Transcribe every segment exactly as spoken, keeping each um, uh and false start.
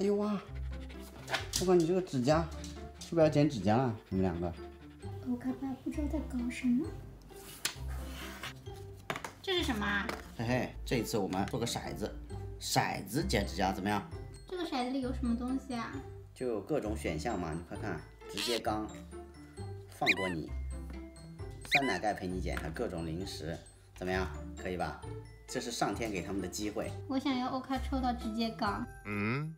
哎呦哇！我靠，你这个指甲是不是要剪指甲了？你们两个？我看爸不知道在搞什么。这是什么啊？嘿嘿，这一次我们做个骰子，骰子剪指甲怎么样？这个骰子里有什么东西啊？就有各种选项嘛，你快看，直接刚，放过你，酸奶盖陪你剪，还各种零食，怎么样？可以吧？ 这是上天给他们的机会。我想要Oka抽到直接刚。嗯，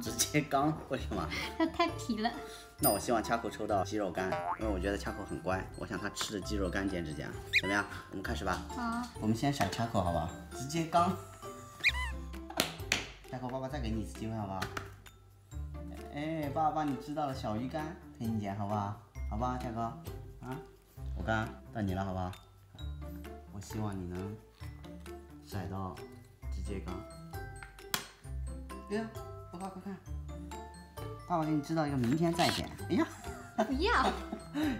直接刚为什么？他太皮了。那我希望恰库抽到鸡肉干，因为我觉得恰库很乖，我想他吃着鸡肉干剪指甲。怎么样？我们开始吧。好，我们先闪恰库好不好？直接刚。恰库爸爸再给你一次机会好不好？哎，爸爸你知道了，小鱼干陪你剪好不好？好吧，恰库啊，我干到你了好不好？我希望你能 甩到直接刚！哎呀，快看快看！爸爸给你制造一个明天再剪。哎呀，不要！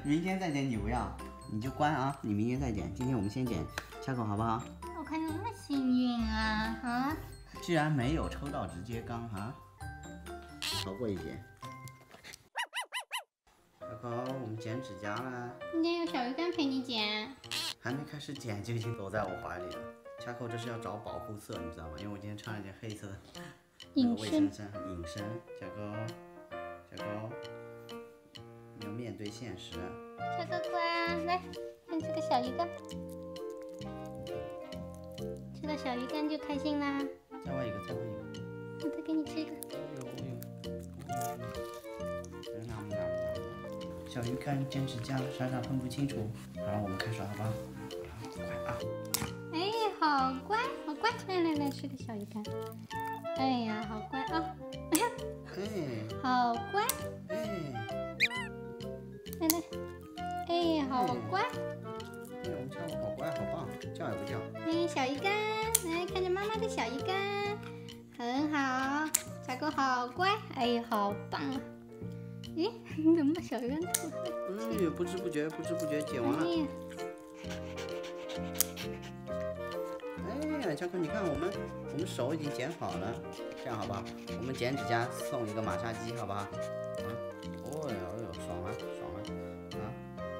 明天再剪你不要，你就乖啊！你明天再剪，今天我们先剪恰口好不好？我看你那么幸运啊！啊！居然没有抽到直接刚啊！逃过一劫。恰口，我们剪指甲了。今天有小鱼干陪你剪。还没开始剪就已经躲在我怀里了。 恰扣这是要找保护色，你知道吗？因为我今天穿了件黑色的卫生衫，隐身。恰扣，恰扣，你要面对现实。恰哥哥，来看这个小鱼干，吃到小鱼干就开心啦。再挖一个，再挖一个。我再给你吃一个。有有有。拿不拿不拿？小鱼干剪指甲，傻傻分不清楚。好了，我们开始好不好？快啊！ 好乖，好乖，来来来，吃个小鱼干。哎呀，好乖啊！哎呀，哎，好乖。哎，来来，哎，好乖。哎，我们家伙好乖，好棒，叫也不叫。哎，小鱼干，来看着妈妈的小鱼干，很好，小狗好乖，哎，好棒啊！咦，你怎么把小鱼干吐了？嗯，不知不觉，不知不觉剪完了。哎 恰克，你看我们，我们手已经剪好了，这样好不好？我们剪指甲送一个马杀鸡，好不好？啊，哦哟哟，爽了爽了啊！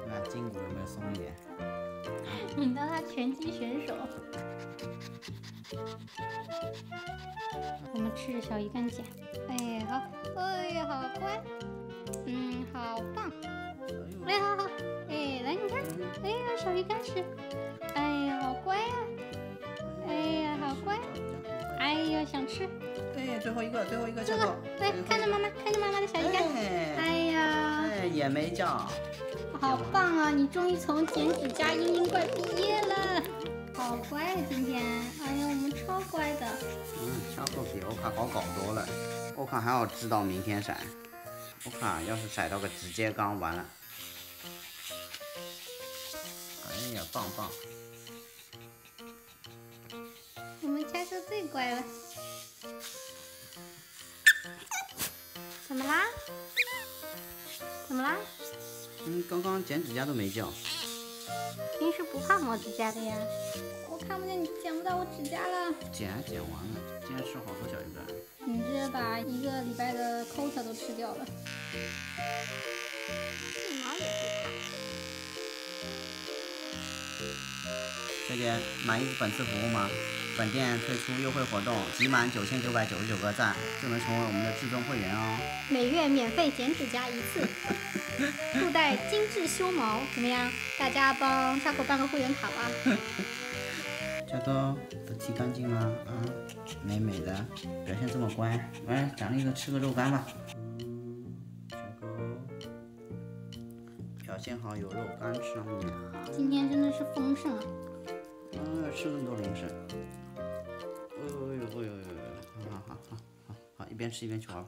那筋骨有没有松一点？你当他拳击选手？我们吃着小鱼干剪，哎好，哎呀好乖，嗯好棒，哎好好，哎来你看，哎呀小鱼干吃，哎呀好乖呀、啊。 哎呀，好乖！哎呀，想吃。对，最后一个，最后一个，这个。对，看着妈妈，看着妈妈的小鱼干。哎呀，哎，也没叫。好棒啊！你终于从剪指甲嘤嘤怪毕业了，好乖啊！今天，哎呀，我们超乖的。嗯，恰克比欧卡好搞多了。欧卡还要知道明天骰，欧卡要是骰到个直接刚完了。哎呀，棒棒！ 我们恰克最乖了，怎么啦？怎么啦？嗯，刚刚剪指甲都没叫。平时不怕磨指甲的呀。我看不见你剪不到我指甲了。剪剪完了，今天吃好多小鱼干。你这把一个礼拜的quota都吃掉了。一毛也不差。小姐，满意本次服务吗？ 本店推出优惠活动，集满九千九百九十九个赞，就能成为我们的至尊会员哦。每月免费剪指甲一次，附带精致修毛，怎么样？大家帮恰克办个会员卡吧。恰克都剃干净了啊，美美的，表现这么乖，来奖励个吃个肉干吧。恰克表现好，有肉干吃嗯。今天真的是丰盛啊！嗯，吃这么多零食。 哎呦哎呦哎呦！好好好好好，一边吃一边去玩。